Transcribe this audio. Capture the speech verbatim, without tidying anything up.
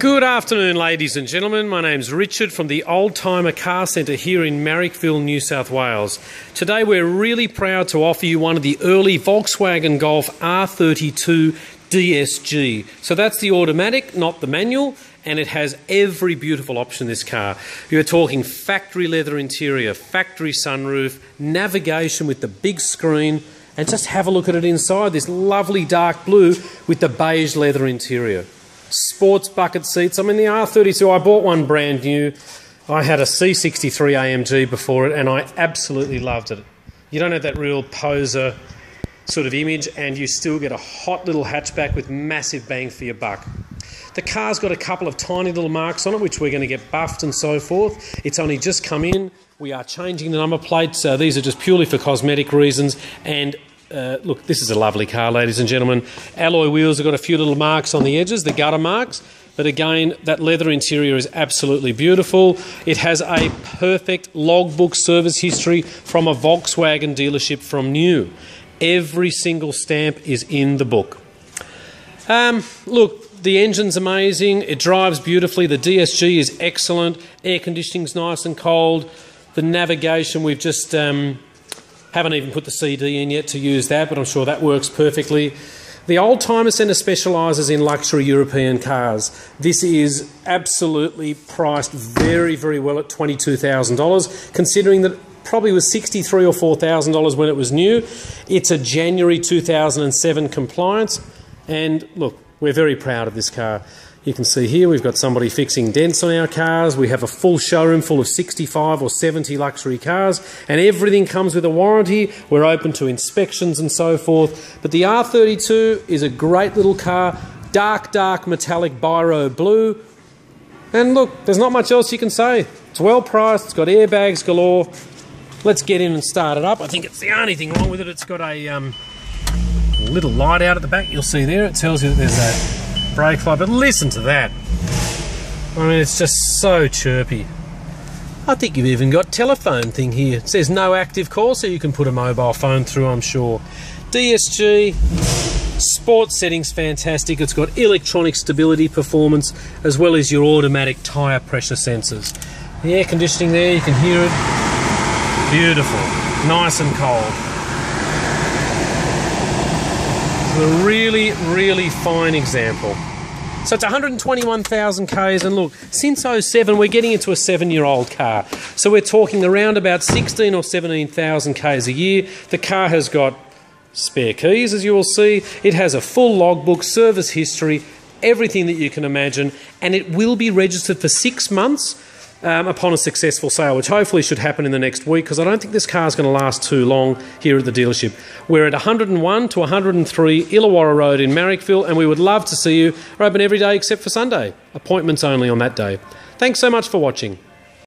Good afternoon, ladies and gentlemen. My name's Richard from the Oldtimer Car Centre here in Marrickville, New South Wales. Today we're really proud to offer you one of the early Volkswagen Golf R thirty-two D S G. So that's the automatic, not the manual, and it has every beautiful option in this car. You're talking factory leather interior, factory sunroof, navigation with the big screen, and just have a look at it inside, this lovely dark blue with the beige leather interior. Sports bucket seats. I mean, the R thirty-two, I bought one brand new. I had a C sixty-three A M G before it and I absolutely loved it. You don't have that real poser sort of image, and you still get a hot little hatchback with massive bang for your buck. The car's got a couple of tiny little marks on it which we're going to get buffed and so forth. It's only just come in. We are changing the number plates. So these are just purely for cosmetic reasons. And Uh, look, this is a lovely car, ladies and gentlemen. Alloy wheels have got a few little marks on the edges, the gutter marks, but again, that leather interior is absolutely beautiful. It has a perfect logbook service history from a Volkswagen dealership from new. Every single stamp is in the book. Um, look, the engine's amazing. It drives beautifully. The D S G is excellent. Air conditioning's nice and cold. The navigation, we've just... Um, Haven't even put the C D in yet to use that, but I'm sure that works perfectly. The Oldtimer Centre specialises in luxury European cars. This is absolutely priced very, very well at twenty-two thousand dollars, considering that it probably was sixty-three thousand dollars or four thousand dollars when it was new. It's a January two thousand seven compliance, and look, we're very proud of this car. You can see here we've got somebody fixing dents on our cars. We have a full showroom full of sixty-five or seventy luxury cars, and everything comes with a warranty. We're open to inspections and so forth. But the R thirty-two is a great little car, dark, dark metallic biro blue. And look, there's not much else you can say. It's well priced, it's got airbags galore. Let's get in and start it up. I think it's the only thing wrong with it. It's got a um, little light out at the back. You'll see there, it tells you that there's a brake light, but listen to that. I mean, it's just so chirpy. I think you've even got telephone thing here. It says no active call, so you can put a mobile phone through, I'm sure. D S G, sport settings fantastic. It's got electronic stability performance, as well as your automatic tyre pressure sensors. The air conditioning there, you can hear it. Beautiful, nice and cold. A really, really fine example. So it's one hundred twenty-one thousand Ks, and look, since oh seven we're getting into a seven-year-old car. So we're talking around about sixteen or seventeen thousand Ks a year. The car has got spare keys, as you will see. It has a full logbook, service history, everything that you can imagine, and it will be registered for six months um, upon a successful sale, which hopefully should happen in the next week, because I don't think this car is going to last too long here at the dealership. We're at one oh one to one oh three Illawarra Road in Marrickville, and we would love to see you. We're open every day except for Sunday. Appointments only on that day. Thanks so much for watching.